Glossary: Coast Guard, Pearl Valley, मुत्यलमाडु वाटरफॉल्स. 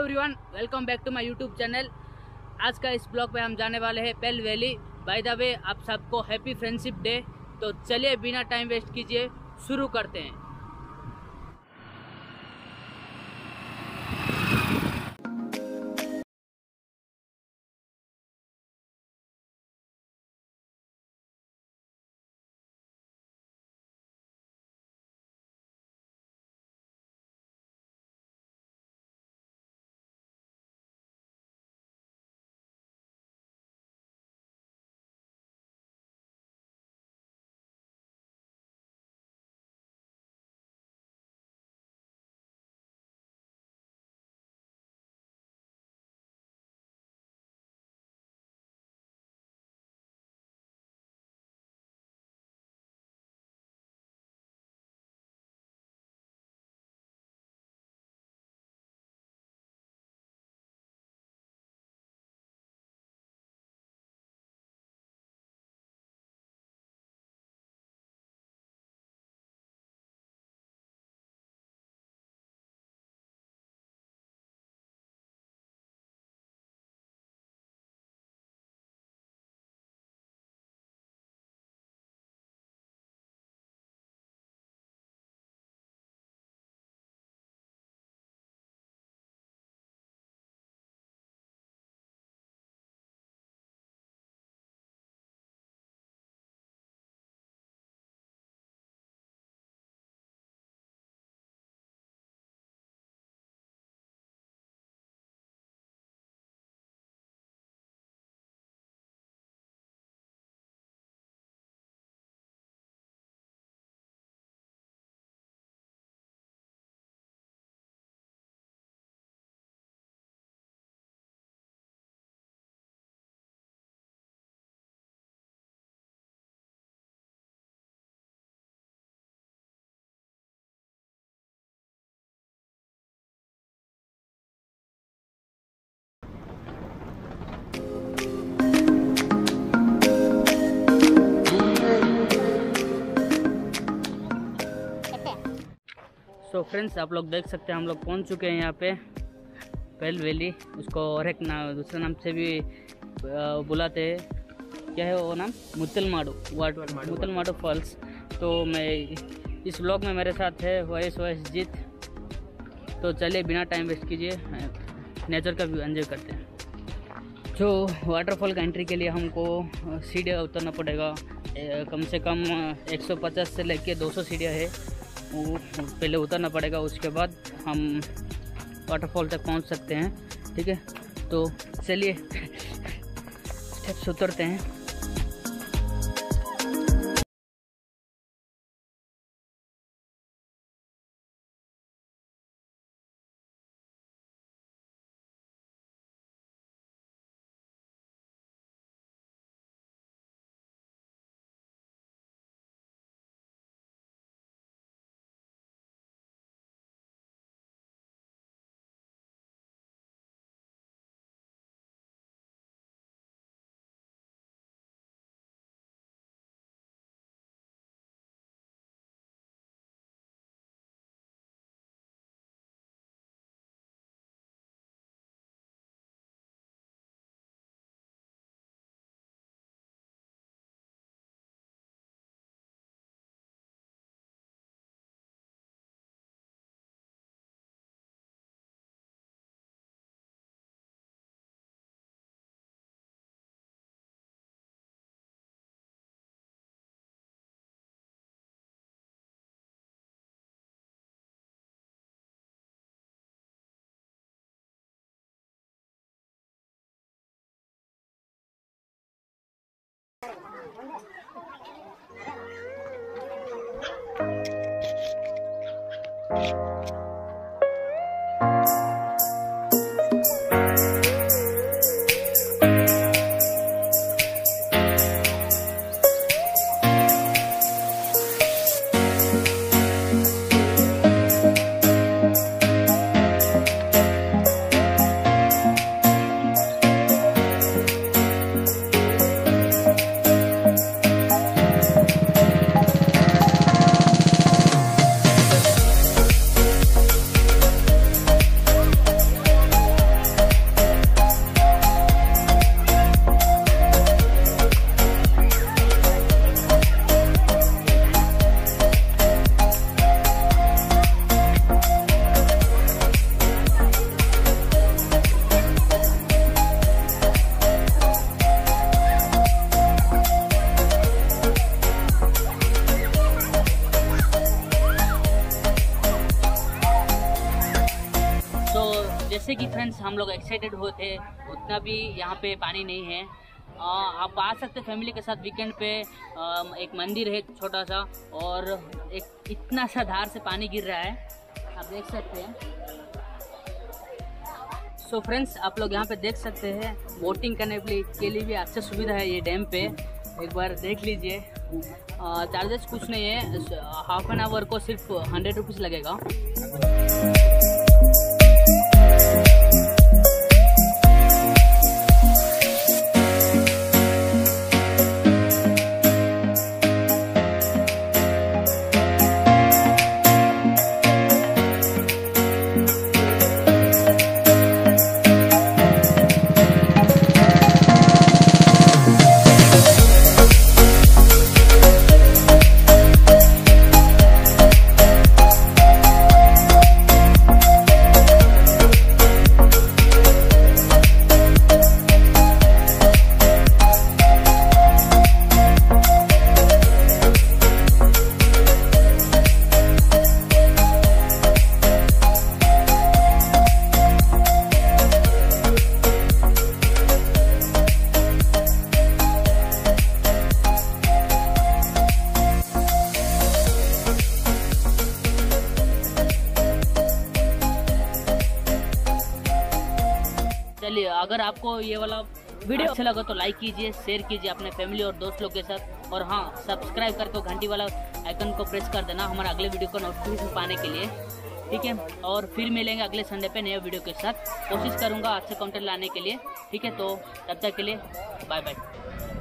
Hello everyone, welcome back to my YouTube channel. आज का इस ब्लॉग में हम जाने वाले हैं Pearl Valley. By the way, आप सबको हैप्पी फ्रेंडशिप डे। तो चलिए बिना टाइम वेस्ट किए शुरू करते हैं। तो फ्रेंड्स, आप लोग देख सकते हैं हम लोग पहुंच चुके हैं यहाँ पे पर्ल वैली। उसको और एक नाम, दूसरे नाम से भी बुलाते हैं। क्या है वो नाम? मुत्यलमाडु वाटरफॉल्स, Mutyalamadu falls. तो मैं इस ब्लॉग में मेरे साथ है वॉइस जीत। तो चलिए बिना टाइम वेस्ट किए नेचर का व्यू एंजॉय करते हैं। जो वाटरफॉल का एंट्री के लिए हमको सीढ़ियाँ उतरना पड़ेगा। कम से कम 150 से लेके 200 सीढ़ियाँ है, वो पहले उतरना पड़ेगा। उसके बाद हम वाटरफॉल तक पहुंच सकते हैं। ठीक है, तो चलिए स्टेप्स उतरते हैं। जैसे कि फ्रेंड्स हम लोग एक्साइटेड हुए थे उतना भी यहाँ पे पानी नहीं है। आप आ सकते फैमिली के साथ वीकेंड पे। एक मंदिर है छोटा सा और एक इतना सा धार से पानी गिर रहा है, आप देख सकते हैं। सो फ्रेंड्स आप लोग यहाँ पे देख सकते हैं, बोटिंग करने के लिए भी अच्छा सुविधा है ये डैम पे, एक बार देख लीजिए। चार्जेस कुछ नहीं है, हाफ एन आवर को सिर्फ 100 रुपीज़ लगेगा। अगर आपको ये वाला वीडियो अच्छा लगा तो लाइक कीजिए, शेयर कीजिए अपने फैमिली और दोस्त लोग के साथ, और हाँ सब्सक्राइब करके घंटी वाला आइकन को प्रेस कर देना हमारा अगले वीडियो को नोटिफिकेशन पाने के लिए, ठीक है। और फिर मिलेंगे अगले संडे पे नए वीडियो के साथ, कोशिश करूँगा अच्छे कंटेंट लाने के लिए, ठीक है। तो तब तक के लिए बाय बाय।